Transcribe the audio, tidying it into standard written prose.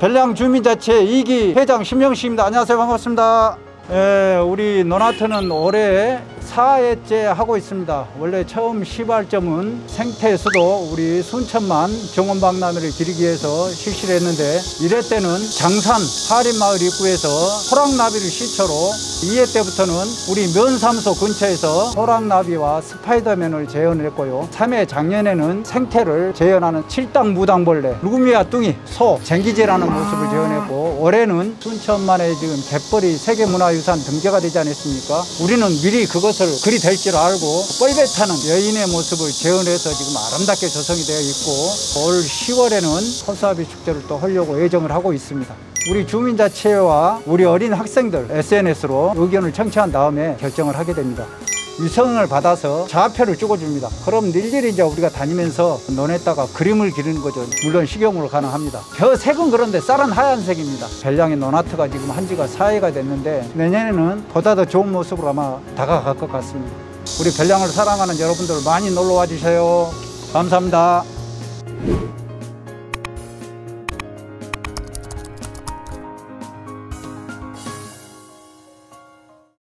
별량 주민자체 2기 회장 심영식입니다. 안녕하세요. 반갑습니다. 예, 우리 논아트는 올해 4회째 하고 있습니다. 원래 처음 시발점은 생태 수도 우리 순천만 정원박람회를 기리기 위해서 실시를 했는데 1회 때는 장산 하리마을 입구에서 호랑나비를 시초로 2회 때부터는 우리 면삼소 근처에서 호랑나비와 스파이더맨을 재현을 했고요. 3회 작년에는 생태를 재현하는 칠당무당벌레, 루미와 뚱이, 소, 쟁기제라는 모습을 재현했고 올해는 순천만의 지금 갯벌이 세계문화유산 등재가 되지 않았습니까? 우리는 미리 그것을 그리 될 줄 알고 뻘배 타는 여인의 모습을 재현해서 지금 아름답게 조성이 되어 있고 올 10월에는 허수아비 축제를 또 하려고 예정을 하고 있습니다. 우리 주민자치회와 우리 어린 학생들 SNS로 의견을 청취한 다음에 결정을 하게 됩니다. 위성을 받아서 좌표를 찍어줍니다. 그럼 일일이 이제 우리가 다니면서 논에다가 그림을 기르는 거죠. 물론 식용으로 가능합니다. 벼 색은 그런데 쌀은 하얀색입니다. 별량의 논아트가 지금 한지가 4회가 됐는데 내년에는 보다 더 좋은 모습으로 아마 다가갈 것 같습니다. 우리 별량을 사랑하는 여러분들 많이 놀러와 주세요. 감사합니다.